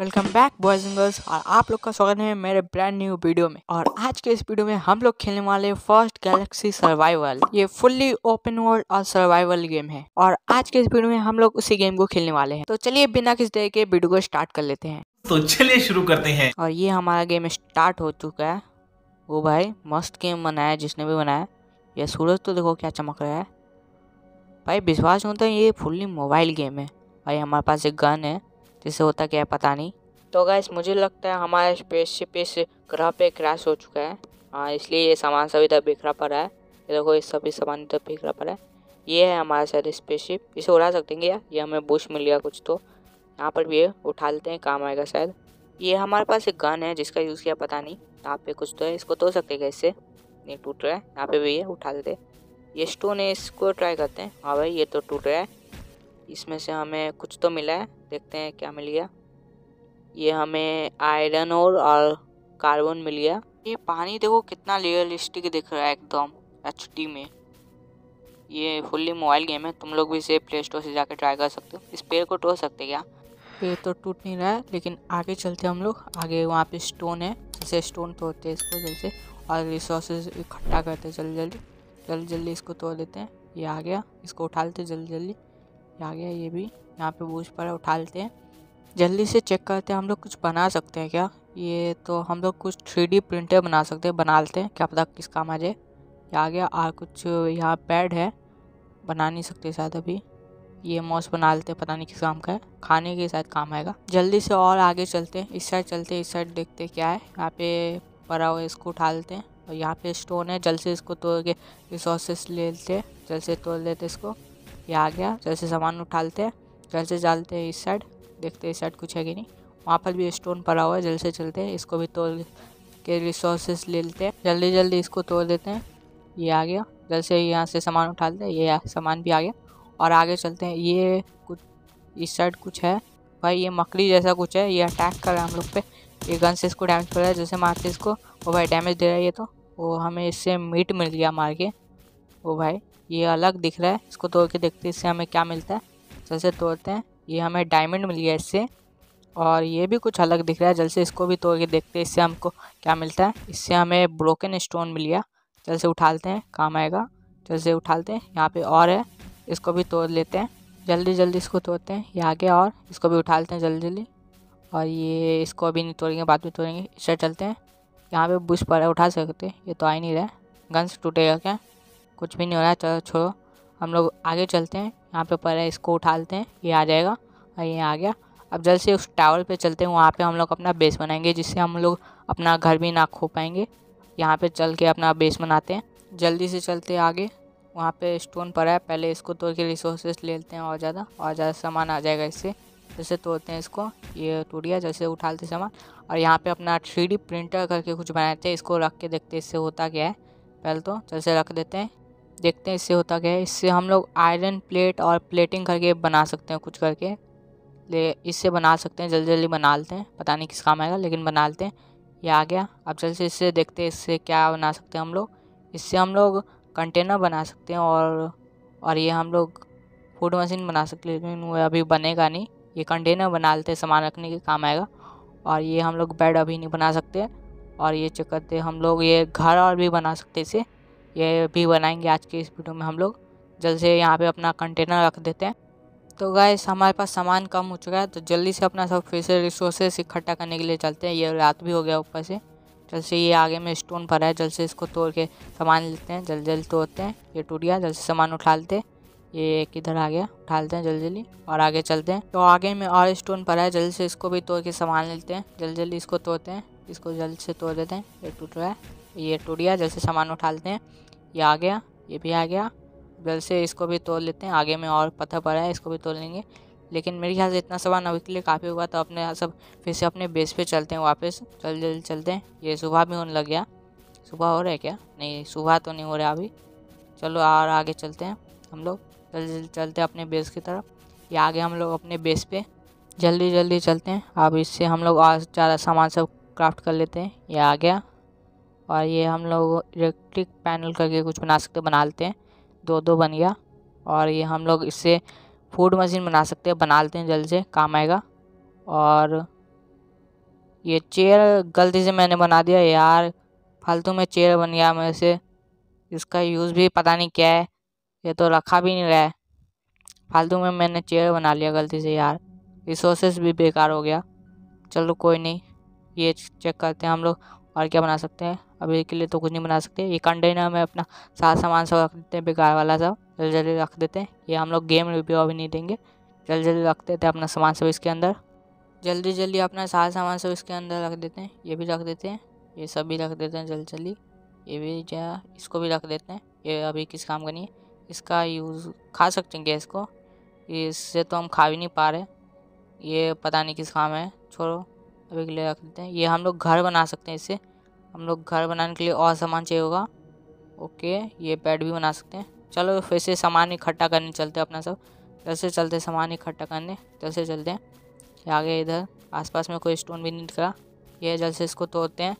Welcome back boys and girls, और आप लोग का स्वागत है मेरे ब्रांड न्यू वीडियो में। और आज के इस वीडियो में हम लोग खेलने वाले फर्स्ट गैलेक्सी सर्वाइवल। ये फुल्ली ओपन वर्ल्ड और सर्वाइवल गेम है और आज के इस वीडियो में हम लोग उसी गेम को खेलने वाले हैं। तो चलिए बिना किसी देर के वीडियो को स्टार्ट कर लेते हैं। तो चलिए शुरू करते हैं। और ये हमारा गेम स्टार्ट हो चुका है। वो भाई मस्त गेम बनाया जिसने भी बनाया। यह सूरज तो देखो क्या चमक रहा है भाई, विश्वास होता है ये फुल्ली मोबाइल गेम है भाई। हमारे पास एक गन है जिससे होता क्या है पता नहीं। तो गाइस मुझे लगता है हमारा स्पेसशिप इस ग्रह पे क्रैश हो चुका है, हाँ इसलिए ये सामान सभी तक बिखरा पड़ा है। ये देखो इस सभी सामान तक बिखरा पड़ा है। ये है हमारा शायद स्पेसशिप, इसे उड़ा सकते हैं क्या? ये हमें बूस्ट मिल गया कुछ, तो यहाँ पर भी ये उठा लेते हैं, काम आएगा शायद। ये हमारे पास एक गन है जिसका यूज़ किया पता नहीं। यहाँ पे कुछ तो है, इसको तोड़ सकते क्या? इससे नहीं टूट रहा है। यहाँ पे भी ये उठा लेते, ये स्टोन है, इसको ट्राई करते हैं। हाँ भाई ये तो टूट रहा है। इसमें से हमें कुछ तो मिला है, देखते हैं क्या मिल गया। ये हमें आयरन और कार्बन मिल गया। ये पानी देखो कितना रियलिस्टिक दिख रहा है एकदम HD में। ये फुल्ली मोबाइल गेम है, तुम लोग भी इसे प्ले स्टोर से जाकर ट्राई कर सकते हो। इस पेड़ को तोड़ सकते क्या? पेड़ तो टूट नहीं रहा है, लेकिन आगे चलते हम लोग। आगे वहाँ पे स्टोन है, जैसे स्टोन तोड़ते हैं इसको जल्दी, और रिसोर्सेज इकट्ठा करते जल्दी जल्दी इसको तोड़ देते हैं। ये आ गया, इसको उठा लेते जल्दी। आ गया ये भी, यहाँ पे बूझ पर उठा लेते हैं। जल्दी से चेक करते हैं हम लोग कुछ बना सकते हैं क्या। ये तो हम लोग कुछ 3D प्रिंटर बना सकते हैं, बना लेते हैं, क्या पता किस काम आ जाए। ये आ गया, और कुछ यहाँ पैड है, बना नहीं सकते शायद अभी। ये मॉस बना लेते हैं, पता नहीं किस काम का है, खाने के शायद काम आएगा। जल्दी से और आगे चलते हैं, इस साइड चलते हैं, इस साइड देखते क्या है। यहाँ पे पड़ा हुआ इसको उठा लेते हैं, और यहाँ पे स्टोन है, जल्द से इसको तोड़ के रिसोर्सेस ले लेते हैं, जल्द से तोड़ लेते इसको। ये आ गया, जैसे सामान उठालते हैं, जैसे डालते हैं इस साइड, देखते हैं इस साइड कुछ है कि नहीं। वहाँ पर भी स्टोन पड़ा हुआ है, जैसे चलते हैं, इसको भी तोड़ के रिसोर्सेस ले लेते हैं, जल्दी जल्दी इसको तोड़ देते हैं। ये आ गया, जैसे यहाँ से सामान उठालते हैं, ये सामान भी आ गया। और आगे चलते हैं, ये कुछ इस साइड कुछ है भाई, ये मकड़ी जैसा कुछ है, ये अटैक कर रहा है हम लोग पे। ये गन से इसको डैमेज पड़ रहा है, जैसे मारते इसको, वो भाई डैमेज दे रहा है। ये तो वो हमें इससे मीट मिल गया मार के। वो भाई ये अलग दिख रहा है, इसको तोड़ के देखते हैं इससे हमें क्या मिलता है। जैसे तोड़ते हैं, ये हमें डायमंड मिल गया इससे। और ये भी कुछ अलग दिख रहा है, जैसे इसको भी तोड़ के देखते हैं इससे हमको क्या मिलता है। इससे हमें ब्रोकन स्टोन मिल गया, जैसे उठालते हैं, काम आएगा, जैसे उठालते हैं। यहाँ पे और है, इसको भी तोड़ लेते हैं, जल्दी जल्दी इसको तोड़ते हैं। ये आगे, और इसको भी उठालते हैं जल्दी। और ये इसको अभी नहीं तोड़ेंगे, बाद में तोड़ेंगे। इससे चलते हैं, यहाँ पर बुश पड़ा है, उठा सकते हैं, ये तो आ ही नहीं रहा है। गन से टूटेगा क्या? कुछ भी नहीं हो रहा है, चलो छोड़ो, हम लोग आगे चलते हैं। यहाँ पे पहले इसको उठा लेते हैं, ये आ जाएगा, और ये आ गया। अब जल्द से उस टावर पे चलते हैं, वहाँ पे हम लोग अपना बेस बनाएंगे, जिससे हम लोग अपना घर भी ना खो पाएंगे। यहाँ पे चल के अपना बेस बनाते हैं, जल्दी से चलते आगे। वहाँ पे स्टोन पड़ा है, पहले इसको तोड़ के रिसोर्सेस ले लेते हैं, और ज़्यादा सामान आ जाएगा इससे। जैसे तोड़ते हैं इसको, ये टूट गया, जैसे उठाते सामान। और यहाँ पर अपना 3D प्रिंटर करके कुछ बनाते हैं, इसको रख के देखते हैं इससे होता क्या है। पहले तो जैसे रख देते हैं, देखते हैं इससे होता क्या है। इससे हम लोग आयरन प्लेट और प्लेटिंग करके बना सकते हैं कुछ करके, ले इससे बना सकते हैं, जल्दी जल्दी बना लेते हैं, पता नहीं किस काम आएगा, लेकिन बना लेते हैं। ये आ गया, अब जल्द से इससे देखते हैं इससे क्या बना सकते हैं हम लोग। इससे हम लोग कंटेनर बना सकते हैं, और ये हम लोग फूड मशीन बना सकते हैं, लेकिन वो अभी बनेगा नहीं। ये कंटेनर बना लेते हैं, सामान रखने के काम आएगा। और ये हम लोग बेड अभी नहीं बना सकते। और ये चेक करते हम लोग ये घर और भी बना सकते इसे, ये भी बनाएंगे आज के इस वीडियो में हम लोग। जल्द से यहाँ पे अपना कंटेनर रख देते हैं। तो गाइस हमारे पास सामान कम हो चुका है, तो जल्दी से अपना सब फिर से रिसोर्सेस इकट्ठा करने के लिए चलते हैं। ये रात भी हो गया ऊपर से। जल्द से ये आगे में स्टोन भरा है, जल्द से इसको तोड़ के सामान लेते हैं, जल्दी जल्दी तोड़ते हैं। ये टूट गया, जल्द से सामान उठा लेते हैं, ये किधर आ गया, उठा लेते हैं जल्दी। और आगे चलते हैं, तो आगे में और स्टोन भरा है, जल्दी से इसको भी तोड़ के सामान लेते हैं, जल्दी जल्दी इसको तोड़ते हैं, इसको जल्द से तोड़ देते हैं। ये टूट रहा है, ये टूट गया, जल्द से सामान उठा लेते हैं। ये आ गया, ये भी आ गया, जल्द से इसको भी तोड़ लेते हैं। आगे में और पत्थर पड़ा है, इसको भी तोड़ लेंगे, लेकिन मेरे ख्याल से इतना सामान अभी के लिए काफ़ी होगा। तो अपने सब फिर से अपने बेस पे चलते हैं वापस, जल्दी जल्दी चलते हैं। ये सुबह भी होने लग गया, सुबह हो रहा है क्या? नहीं, सुबह तो नहीं हो रहा अभी। चलो और आगे चलते हैं हम लोग, जल्दी जल्दी चलते हैं अपने बेस की तरफ। ये आगे हम लोग अपने बेस पर जल्दी जल्दी चलते हैं। अब इससे हम लोग और ज़्यादा सामान सब क्राफ्ट कर लेते हैं। ये आ गया, और ये हम लोग इलेक्ट्रिक पैनल करके कुछ बना सकते हैं, बना लेते हैं, दो बन गया। और ये हम लोग इससे फूड मशीन बना सकते हैं, बना लेते हैं, जल्द से काम आएगा। और ये चेयर गलती से मैंने बना दिया यार, फालतू में चेयर बन गया मेरे से। इसका यूज़ भी पता नहीं क्या है, ये तो रखा भी नहीं रहा है। फालतू में मैंने चेयर बना लिया गलती से यार, रिसोर्सेस भी बेकार हो गया। चलो कोई नहीं, ये चेक करते हैं हम लोग और क्या बना सकते हैं। अभी के लिए तो कुछ नहीं बना सकते। ये कंटेनर में अपना सारा सामान सब रख देते हैं, बेकार वाला सब जल्दी जल्दी रख देते हैं। ये हम लोग गेम रिव्यू अभी नहीं देंगे, जल्दी जल्दी रख देते हैं अपना सामान सब इसके अंदर। जल्दी जल्दी अपना सारा सामान सब इसके अंदर रख देते हैं। ये भी रख देते हैं, ये सब भी रख देते हैं जल्दी जल्दी। ये भी जहाँ इसको भी रख देते हैं, ये अभी किस काम का नहीं है। इसका यूज़ खा सकते हैं गैस को, इससे तो हम खा भी नहीं पा रहे, ये पता नहीं किस काम है, छोड़ो अभी के लिए रख देते हैं। ये हम लोग घर बना सकते हैं, इससे हम लोग घर बनाने के लिए और सामान चाहिए होगा। ओके, ये बेड भी बना सकते हैं। चलो फिर से सामान इकट्ठा करने चलते हैं अपना सब, जैसे चलते सामान इकट्ठा करने जैसे चलते हैं। ये आगे इधर आसपास में कोई स्टोन भी नहीं दिख रहा। ये जल्द से इसको तोड़ते हैं,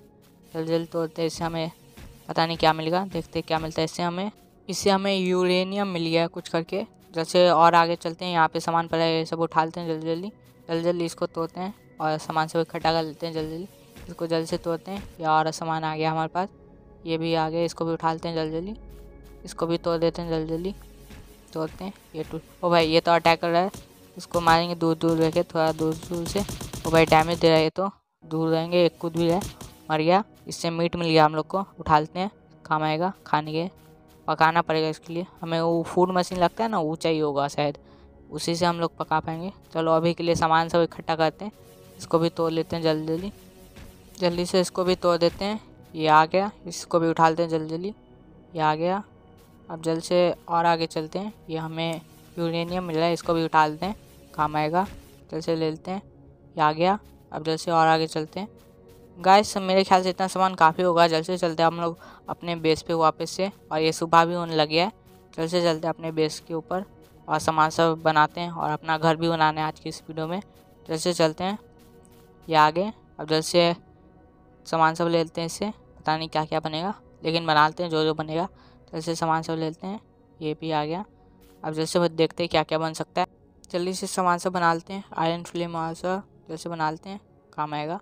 जल्द जल्द तोड़ते हैं। इससे हमें पता नहीं क्या मिलेगा, देखते क्या मिलता है। इससे हमें यूरेनियम मिल गया कुछ करके। जैसे और आगे चलते हैं, यहाँ पे सामान पड़ा है, सब उठाते हैं जल्दी जल्दी। जल्दी जल्दी इसको तोड़ते हैं और सामान सब इकट्ठा कर लेते हैं जल्दी जल्दी। इसको जल्द से तोड़ते हैं। ये और सामान आ गया हमारे पास, ये भी आ गया, इसको भी उठा लेते हैं जल्दी जल्दी। इसको भी तोड़ देते हैं जल्दी जल्दी, तोड़ते हैं। ये ओ भाई, ये तो अटैक कर रहा है, इसको मारेंगे दूर दूर रह के, थोड़ा दूर दूर से। ओ भाई डैमेज दे रहा है, ये तो दूर रहेंगे, एक कूद भी रहा है, मर गया। इससे मीट मिल गया हम लोग को, उठा लेते हैं, काम आएगा खाने के। पकाना पड़ेगा, इसके लिए हमें वो फूड मशीन लगता है ना, वो चाहिए होगा शायद, उसी से हम लोग पका पाएंगे। चलो अभी के लिए सामान सब इकट्ठा करते हैं। इसको भी तोड़ लेते हैं जल्दी जल्दी, जल्दी से इसको भी तोड़ देते हैं। ये आ गया, इसको भी उठा लेते हैं जल्दी जल्दी। ये आ गया, अब जल्द से और आगे चलते हैं। ये हमें यूरेनियम मिला है, इसको भी उठा लेते हैं, काम आएगा, जल्द से ले लेते हैं। ये आ गया, अब जल्द से और आगे चलते हैं। गाइस मेरे ख्याल से इतना सामान काफ़ी होगा, जल्द से चलते हैं हम लोग अपने बेस पे वापस से। और ये सुबह भी होने लगी है, जल्द से चलते अपने बेस के ऊपर और सामान सब बनाते हैं और अपना घर भी बनाना है आज की इस वीडियो में। जल्द से चलते हैं ये आगे। अब जल्द से सामान सब ले लेते हैं, इससे पता नहीं क्या क्या बनेगा, लेकिन बना लेते हैं जो जो बनेगा। जल्द से सामान सब ले लेते हैं, ये भी आ गया। अब जल्द से देखते हैं क्या क्या बन सकता है। जल्दी से सामान सब बना लेते हैं, आयरन फ्लेम और सब जल्द से बना लेते हैं, काम आएगा।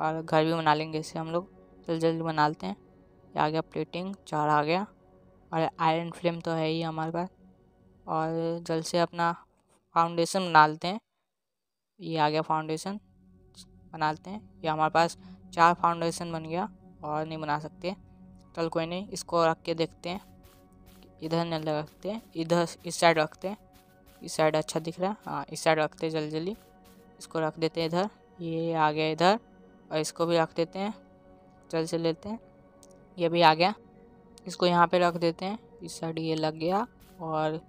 और घर भी बना लेंगे इससे हम लोग, जल्दी जल्दी बना लेते हैं। ये आ गया प्लेटिंग, चार आ गया, और आयरन फ्लेम तो है ही हमारे पास। और जल्द से अपना फाउंडेशन बना लेते हैं। ये आ गया फाउंडेशन, बना लेते हैं। ये हमारे पास चार फाउंडेशन बन गया, और नहीं बना सकते, चल कोई नहीं। इसको रख के देखते हैं, इधर नहीं रखते हैं, इधर इस साइड रखते हैं, इस साइड अच्छा दिख रहा है, हाँ इस साइड रखते हैं जल्दी जल्दी। इसको रख देते हैं इधर, ये आ गया इधर, और इसको भी रख देते हैं, जल्द से लेते हैं। ये भी आ गया, इसको यहाँ पे रख देते हैं, इस साइड ये लग गया, और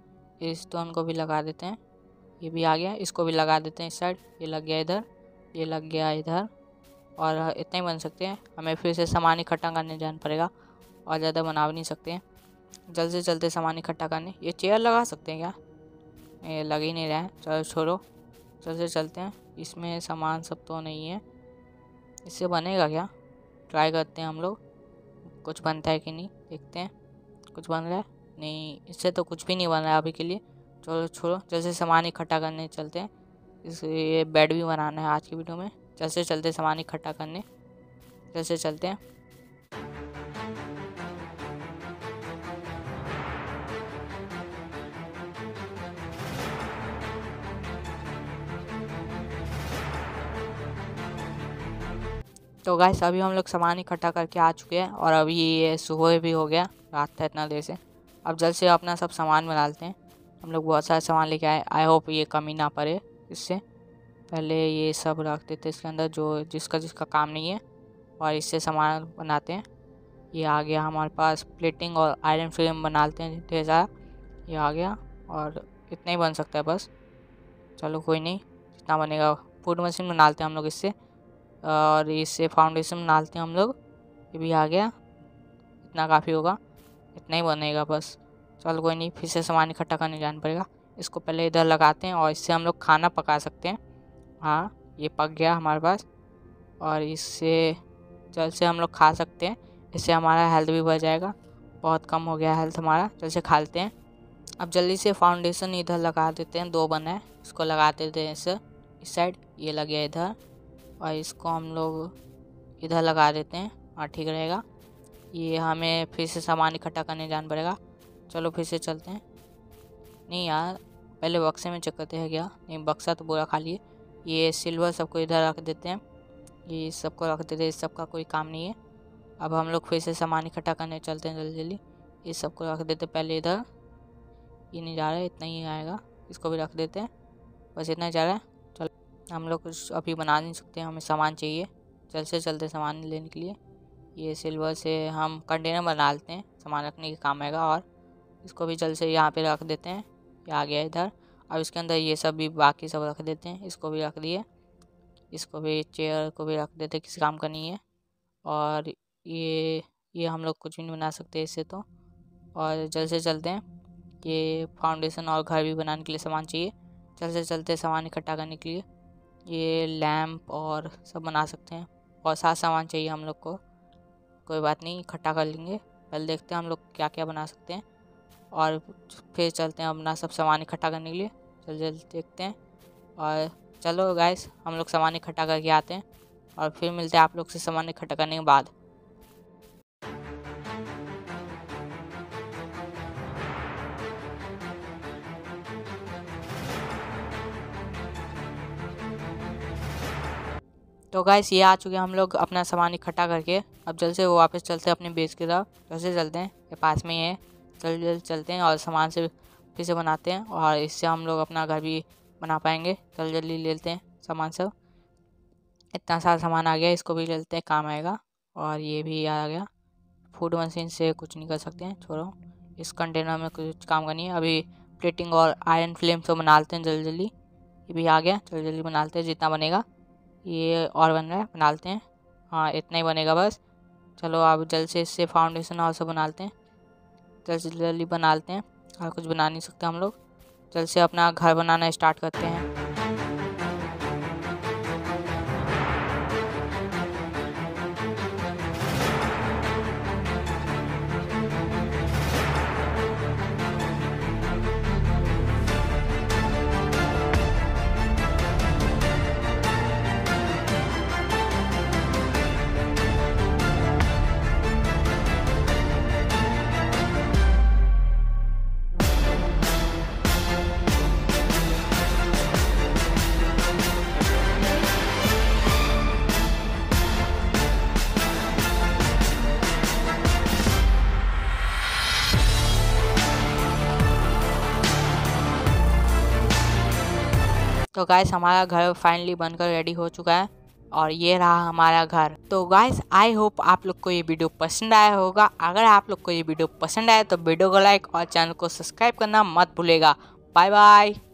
इस स्टोन को भी लगा देते हैं। ये भी आ गया, इसको भी लगा देते हैं इस साइड, ये लग गया इधर, ये लग गया इधर। और इतना ही बन सकते हैं, हमें फिर से सामान इकट्ठा करने जाना पड़ेगा, और ज़्यादा बना भी नहीं सकते हैं। जल्द से चलते सामान इकट्ठा करने। ये चेयर लगा सकते हैं क्या? ये लग ही नहीं रहा है, चलो छोड़ो, जल्द से चलते हैं। इसमें सामान सब तो नहीं है, इससे बनेगा क्या? ट्राई करते हैं हम लोग, कुछ बनता है कि नहीं, देखते हैं। कुछ बन रहा है? नहीं, इससे तो कुछ भी नहीं बन रहा है अभी के लिए, चलो छोड़ो। जैसे सामान इकट्ठा करने चलते हैं, ये बेड भी बनाना है आज की वीडियो में। जैसे चलते सामान इकट्ठा करने, जैसे चलते हैं। तो गाइस अभी हम लोग सामान इकट्ठा करके आ चुके हैं, और अभी ये सुबह भी हो गया, रात था इतना देर से। अब जल्द से अपना सब सामान बना लेते हैं। हम लोग बहुत सारा सामान लेके आए, आई होप ये कमी ना पड़े। इससे पहले ये सब रख देते इसके अंदर, जो जिसका जिसका काम नहीं है, और इससे सामान बनाते हैं। ये आ गया हमारे पास प्लेटिंग और आयरन फ्रेम बना लेते हैं ढेर सारा। ये आ गया, और इतना ही बन सकता है बस, चलो कोई नहीं, जितना बनेगा। फूड मशीन बना लेते हैं हम लोग इससे, और इससे फाउंडेशन बना लेते हैं हम लोग। ये भी आ गया, इतना काफ़ी होगा, इतना ही बनेगा बस, चल कोई नहीं। फिर से सामान इकट्ठा करने जाना पड़ेगा। इसको पहले इधर लगाते हैं, और इससे हम लोग खाना पका सकते हैं। हाँ ये पक गया हमारे पास, और इससे जल्द से हम लोग खा सकते हैं। इससे हमारा हेल्थ भी बढ़ जाएगा, बहुत कम हो गया हेल्थ हमारा, जल्द से खा लेते हैं। अब जल्दी से फाउंडेशन इधर लगा देते हैं, दो बना है, इसको लगा देते हैं इस साइड। ये लग गया इधर, और इसको हम लोग इधर लगा देते हैं। हाँ ठीक रहेगा। ये हमें फिर से सामान इकट्ठा करने जाना पड़ेगा। चलो फिर से चलते हैं। नहीं यार पहले बक्से में चेक करते हैं क्या। नहीं बक्सा तो पूरा खाली है। ये सिल्वर सबको इधर रख देते हैं, ये सबको रख देते हैं, इस सबका कोई काम नहीं है। अब हम लोग फिर से सामान इकट्ठा करने चलते हैं जल्दी जल्दी। ये सबको रख देते पहले इधर। ये नहीं जा रहा है, इतना ही आएगा, इसको भी रख देते हैं, बस इतना ही जा रहा है। चलो हम लोग कुछ अभी बना नहीं सकते, हमें सामान चाहिए, चलते चलते सामान लेने के लिए। ये सिल्वर से हम कंटेनर बना लेते हैं, सामान रखने के काम आएगा। और इसको भी जल्द से यहाँ पे रख देते हैं, ये आ गया इधर। अब इसके अंदर ये सब भी बाकी सब रख देते हैं, इसको भी रख दिए, इसको भी, चेयर को भी रख देते, किसी काम का नहीं है। और ये हम लोग कुछ भी नहीं बना सकते इससे तो। और जल्द से चलते हैं, ये फाउंडेशन और घर भी बनाने के लिए सामान चाहिए, चलते चलते सामान इकट्ठा करने के लिए। ये लैम्प और सब बना सकते हैं, और सारा सामान चाहिए हम लोग को, कोई बात नहीं इकट्ठा कर लेंगे। पहले देखते हैं हम लोग क्या क्या बना सकते हैं और फिर चलते हैं अपना सब सामान इकट्ठा करने के लिए। चल जल्दी देखते हैं। और चलो गाइस हम लोग सामान इकट्ठा करके आते हैं और फिर मिलते हैं आप लोग से सामान इकट्ठा करने के बाद। तो गाइस ये आ चुके हम लोग अपना सामान इकट्ठा करके। अब जल्द से वो वापस चलते हैं अपने बेस की तरफ। जैसे चलते हैं, ये पास में ही है, जल्द जल्द चलते हैं और सामान से फिर से बनाते हैं और इससे हम लोग अपना घर भी बना पाएंगे। जल्द जल्दी लेते हैं सामान सब। इतना सारा सामान आ गया, इसको भी ले लेते हैं, काम आएगा। और ये भी आ गया। फूड मशीन से कुछ नहीं कर सकते हैं, छोड़ो, इस कंटेनर में कुछ काम का नहीं है। अभी प्लेटिंग और आयरन फ्लेम से बना लेते हैं जल्दी जल्दी। ये भी आ गया, जल्दी जल्दी बना लेते हैं जितना बनेगा। ये और बन रहा है, बना लेते हैं, हाँ इतना ही बनेगा बस। चलो अब जल्द से इससे फाउंडेशन और सब बना लेते हैं, जल्द से जल्दी बना लेते हैं। और कुछ बना नहीं सकते हम लोग, जल्द से अपना घर बनाना स्टार्ट करते हैं। तो गाइस हमारा घर फाइनली बनकर रेडी हो चुका है और ये रहा हमारा घर। तो गाइस आई होप आप लोग को ये वीडियो पसंद आया होगा। अगर आप लोग को ये वीडियो पसंद आया तो वीडियो को लाइक और चैनल को सब्सक्राइब करना मत भूलेगा। Bye bye.